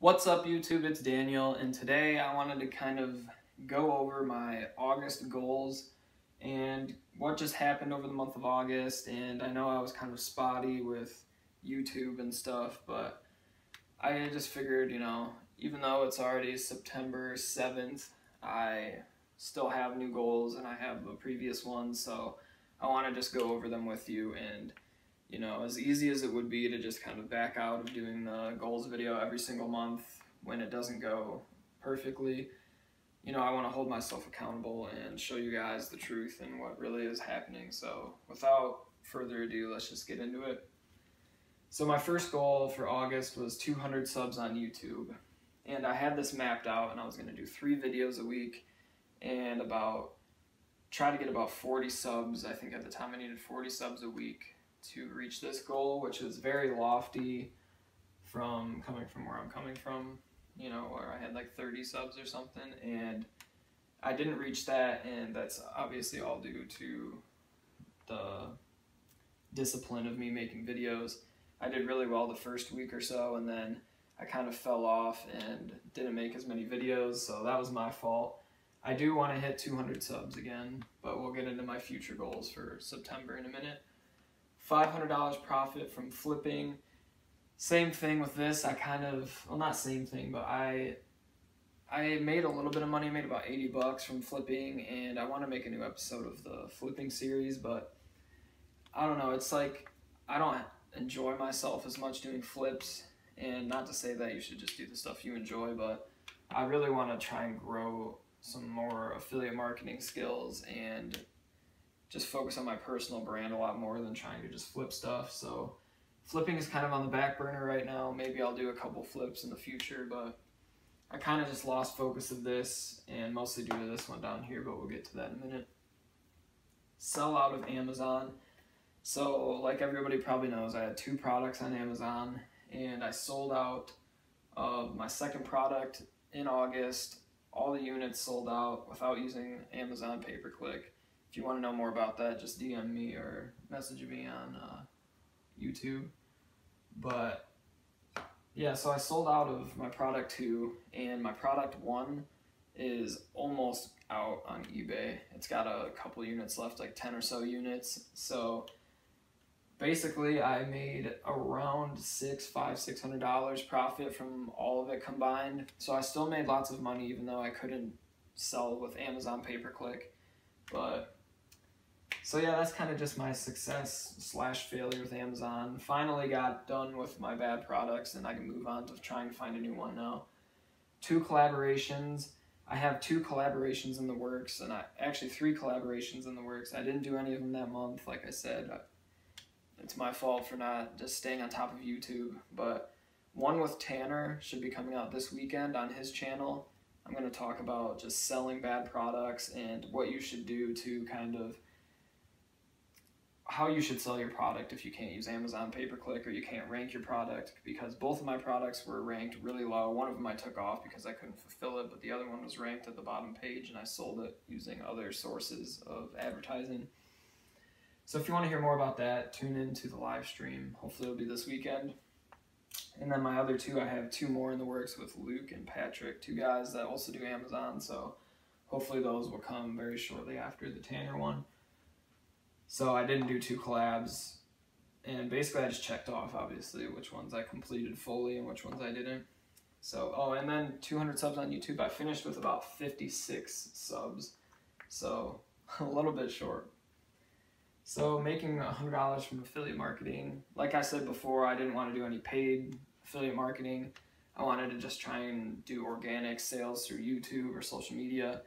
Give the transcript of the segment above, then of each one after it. What's up YouTube, it's Daniel, and today I wanted to kind of go over my August goals and what just happened over the month of August. And I know I was kind of spotty with YouTube and stuff, but I just figured, you know, even though it's already September 7th, I still have new goals and I have the previous ones, so I want to just go over them with you. And you know, as easy as it would be to just kind of back out of doing the goals video every single month when it doesn't go perfectly, you know, I want to hold myself accountable and show you guys the truth and what really is happening. So without further ado, let's just get into it. So my first goal for August was 200 subs on YouTube. And I had this mapped out, and I was going to do 3 videos a week and try to get about 40 subs. I think at the time I needed 40 subs a week to reach this goal, which is very lofty from coming from where I'm coming from, you know, where I had like 30 subs or something, and I didn't reach that. And that's obviously all due to the discipline of me making videos. I did really well the first week or so, and then I kind of fell off and didn't make as many videos, so that was my fault. I do want to hit 200 subs again, but we'll get into my future goals for September in a minute. $500 profit from flipping. Same thing with this. I kind of, well, not same thing, but I made a little bit of money, made about 80 bucks from flipping, and I want to make a new episode of the flipping series, but I don't know. It's like, I don't enjoy myself as much doing flips, and not to say that you should just do the stuff you enjoy, but I really want to try and grow some more affiliate marketing skills and just focus on my personal brand a lot more than trying to just flip stuff. So flipping is kind of on the back burner right now. Maybe I'll do a couple flips in the future, but I kind of just lost focus of this, and mostly due to this one down here, but we'll get to that in a minute. Sell out of Amazon. So like everybody probably knows, I had 2 products on Amazon, and I sold out of my second product in August. All the units sold out without using Amazon pay-per-click. If you want to know more about that, just DM me or message me on YouTube. But yeah, so I sold out of my product 2, and my product 1 is almost out on eBay. It's got a couple units left, like 10 or so units. So basically I made around $600 profit from all of it combined. So I still made lots of money, even though I couldn't sell with Amazon pay-per-click. But so yeah, that's kind of just my success / failure with Amazon. Finally got done with my bad products, and I can move on to trying to find a new one now. 2 collaborations. I have 2 collaborations in the works, and actually 3 collaborations in the works. I didn't do any of them that month, like I said. It's my fault for not just staying on top of YouTube. But one with Tanner should be coming out this weekend on his channel. I'm going to talk about just selling bad products and what you should do to kind of how you should sell your product if you can't use Amazon pay-per-click or you can't rank your product, because both of my products were ranked really low. One of them I took off because I couldn't fulfill it, but the other one was ranked at the bottom page, and I sold it using other sources of advertising. So if you want to hear more about that, tune in to the live stream. Hopefully it'll be this weekend. And then my other 2, I have 2 more in the works with Luke and Patrick, 2 guys that also do Amazon, so hopefully those will come very shortly after the Tanner one. So I didn't do 2 collabs, and basically I just checked off, obviously, which ones I completed fully and which ones I didn't. So, oh, and then 200 subs on YouTube. I finished with about 56 subs, so a little bit short. So making $100 from affiliate marketing. Like I said before, I didn't want to do any paid affiliate marketing. I wanted to just try and do organic sales through YouTube or social media.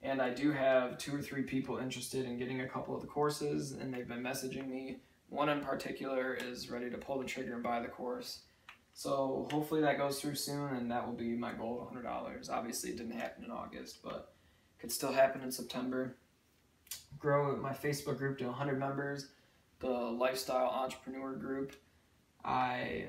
And I do have 2 or 3 people interested in getting a couple of the courses, and they've been messaging me. One in particular is ready to pull the trigger and buy the course. So hopefully that goes through soon, and that will be my goal of $100. Obviously it didn't happen in August, but could still happen in September. Grow my Facebook group to 100 members, the Lifestyle Entrepreneur group. I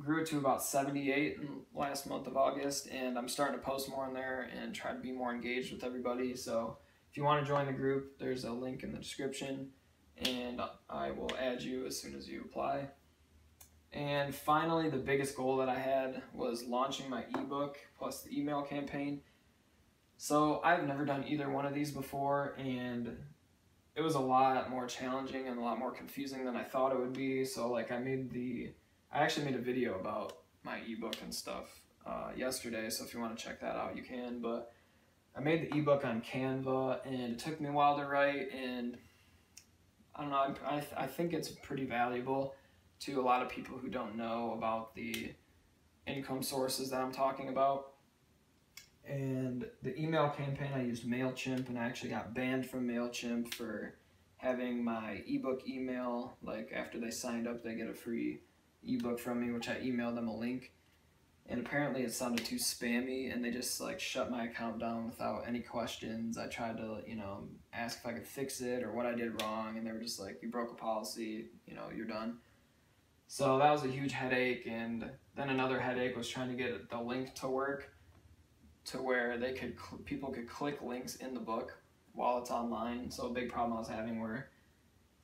grew it to about 78 in the last month of August, and I'm starting to post more in there and try to be more engaged with everybody. So if you want to join the group, there's a link in the description, and I will add you as soon as you apply. And finally, the biggest goal that I had was launching my ebook plus the email campaign. So I've never done either one of these before, and it was a lot more challenging and a lot more confusing than I thought it would be. So like I actually made a video about my ebook and stuff yesterday, so if you want to check that out, you can. But I made the ebook on Canva, and it took me a while to write, and I don't know, I think it's pretty valuable to a lot of people who don't know about the income sources that I'm talking about. And the email campaign, I used MailChimp, and I actually got banned from MailChimp for having my ebook email. Like, after they signed up, they get a free ebook from me, which I emailed them a link. And apparently it sounded too spammy, and they just like shut my account down without any questions. I tried to, you know, ask if I could fix it or what I did wrong, and they were just like, you broke a policy, you know, you're done. So that was a huge headache. And then another headache was trying to get the link to work to where they could people could click links in the book while it's online. So a big problem I was having where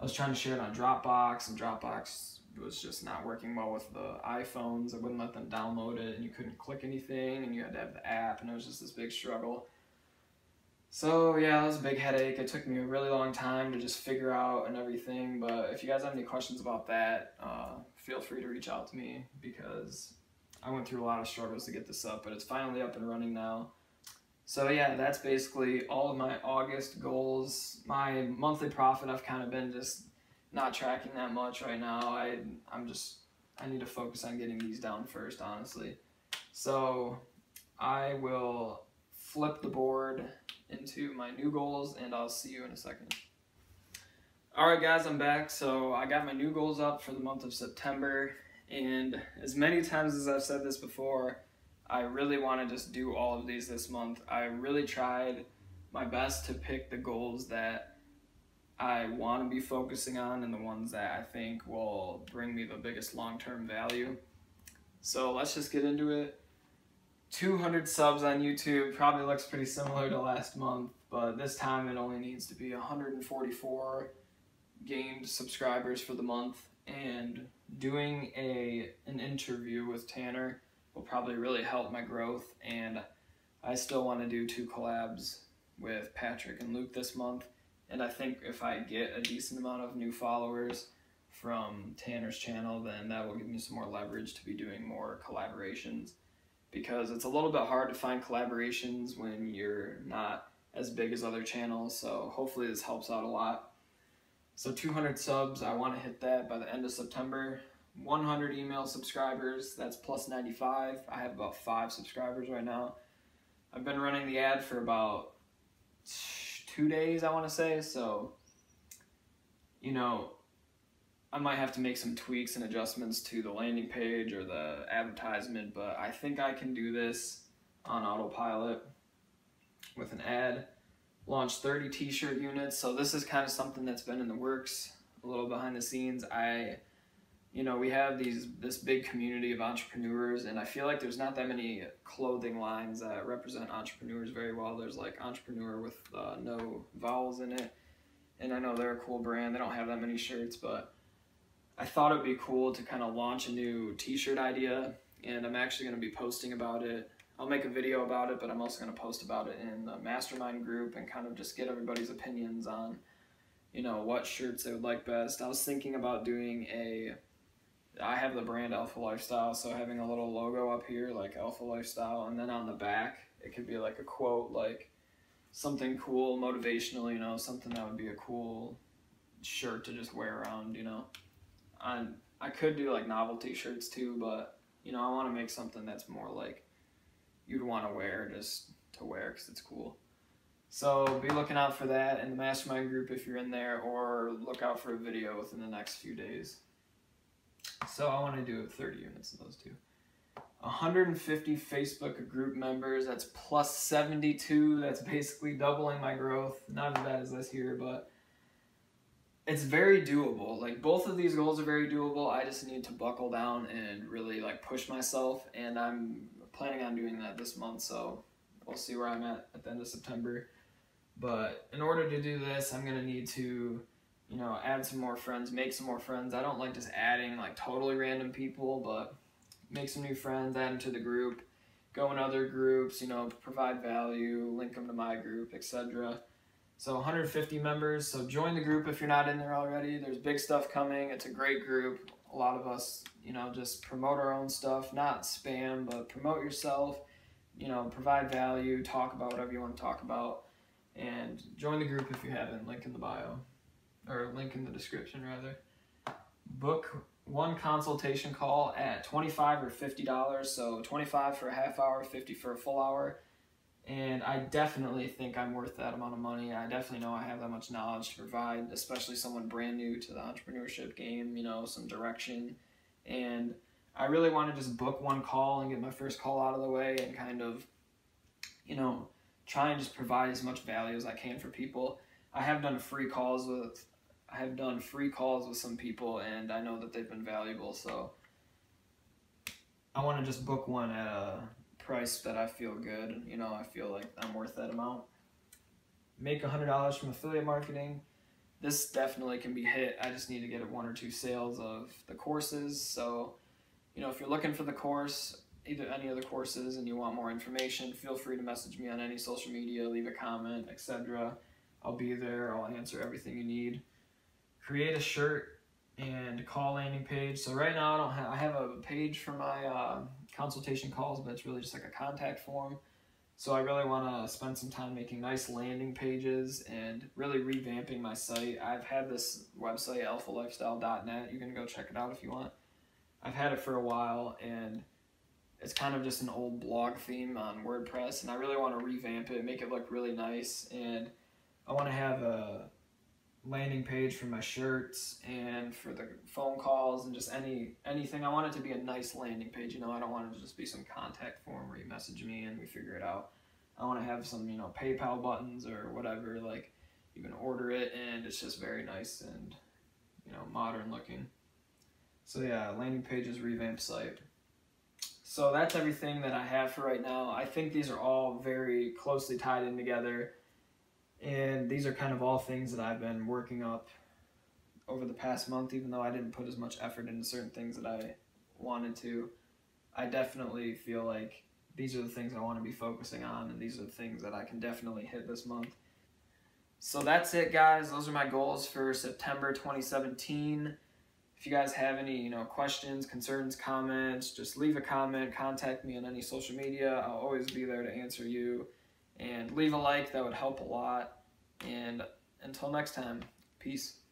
I was trying to share it on Dropbox, and Dropbox was just not working well with the iPhones. I wouldn't let them download it, and you couldn't click anything, and you had to have the app, and it was just this big struggle. So yeah, that was a big headache. It took me a really long time to just figure out and everything, but if you guys have any questions about that, feel free to reach out to me, because I went through a lot of struggles to get this up, but it's finally up and running now. So yeah, that's basically all of my August goals. My monthly profit, I've kind of been just not tracking that much right now. I need to focus on getting these down first, honestly. So I will flip the board into my new goals, and I'll see you in a second. All right, guys, I'm back. So I got my new goals up for the month of September. And as many times as I've said this before, I really want to just do all of these this month. I really tried my best to pick the goals that I want to be focusing on and the ones that I think will bring me the biggest long-term value. So let's just get into it. 200 subs on YouTube probably looks pretty similar to last month, but this time it only needs to be 144 gained subscribers for the month. And doing an interview with Tanner will probably really help my growth, and I still want to do 2 collabs with Patrick and Luke this month. And I think if I get a decent amount of new followers from Tanner's channel, then that will give me some more leverage to be doing more collaborations, because it's a little bit hard to find collaborations when you're not as big as other channels. So hopefully this helps out a lot. So 200 subs, I want to hit that by the end of September. 100 email subscribers, that's plus 95. I have about 5 subscribers right now. I've been running the ad for about 2 days, I want to say. So, you know, I might have to make some tweaks and adjustments to the landing page or the advertisement, but I think I can do this on autopilot with an ad. Launched 30 t-shirt units, so this is kind of something that's been in the works, a little behind the scenes. We have this big community of entrepreneurs, and I feel like there's not that many clothing lines that represent entrepreneurs very well. There's like Entrepreneur with no vowels in it, and I know they're a cool brand. They don't have that many shirts, but I thought it'd be cool to kind of launch a new t-shirt idea, and I'm actually going to be posting about it. I'll make a video about it, but I'm also going to post about it in the mastermind group and kind of just get everybody's opinions on, you know, what shirts they would like best. I was thinking about doing I have the brand Alpha Lifestyle, so having a little logo up here, like Alpha Lifestyle, and then on the back, it could be like a quote, like something cool, motivational, you know, something that would be a cool shirt to just wear around, you know. And I could do like novelty shirts too, but, you know, I want to make something that's more like you'd want to wear just to wear because it's cool. So be looking out for that in the mastermind group if you're in there, or look out for a video within the next few days. So I want to do 30 units of those two. 150 Facebook group members, that's plus 72. That's basically doubling my growth. Not as bad as this here, but it's very doable. Like, both of these goals are very doable. I just need to buckle down and really like push myself, and I'm planning on doing that this month, so we'll see where I'm at the end of September. But in order to do this, I'm going to need to you know, add some more friends, make some more friends. I don't like just adding like totally random people, but make some new friends, add them to the group, go in other groups, you know, provide value, link them to my group, etc. So 150 members, so join the group if you're not in there already. There's big stuff coming. It's a great group. A lot of us, you know, just promote our own stuff, not spam, but promote yourself, you know, provide value, talk about whatever you want to talk about, and join the group if you haven't. Link in the bio, or link in the description rather. Book one consultation call at $25 or $50, so $25 for a half hour, $50 for a full hour. And I definitely think I'm worth that amount of money. I definitely know I have that much knowledge to provide, especially someone brand new to the entrepreneurship game, you know, some direction. And I really want to just book one call and get my first call out of the way and kind of, you know, try and just provide as much value as I can for people. I have done free calls with some people, and I know that they've been valuable, so I want to just book one at a price that I feel good, you know, I feel like I'm worth that amount. Make $100 from affiliate marketing. This definitely can be hit. I just need to get one or two sales of the courses. So, you know, if you're looking for the course, either any other courses, and you want more information, feel free to message me on any social media, leave a comment, etc. I'll be there. I'll answer everything you need. Create a shirt and call landing page. So right now I have a page for my consultation calls, but it's really just like a contact form. So I really want to spend some time making nice landing pages and really revamping my site. I've had this website, alphalifestyle.net. You can go check it out if you want. I've had it for a while, and it's kind of just an old blog theme on WordPress, and I really want to revamp it, make it look really nice, and I want to have a landing page for my shirts and for the phone calls and just anything. I want it to be a nice landing page. You know, I don't want it to just be some contact form where you message me and we figure it out. I want to have some, you know, PayPal buttons or whatever, like you can order it, and it's just very nice and, you know, modern looking. So yeah, landing pages, revamped site. So that's everything that I have for right now. I think these are all very closely tied in together, and these are kind of all things that I've been working up over the past month. Even though I didn't put as much effort into certain things that I wanted to, I definitely feel like these are the things I want to be focusing on, and these are the things that I can definitely hit this month. So that's it, guys. Those are my goals for September 2017. If you guys have any, you know, questions, concerns, comments, just leave a comment, contact me on any social media. I'll always be there to answer you. And leave a like, that would help a lot. And until next time, peace.